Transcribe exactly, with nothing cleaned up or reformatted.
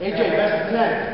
A J, best plan.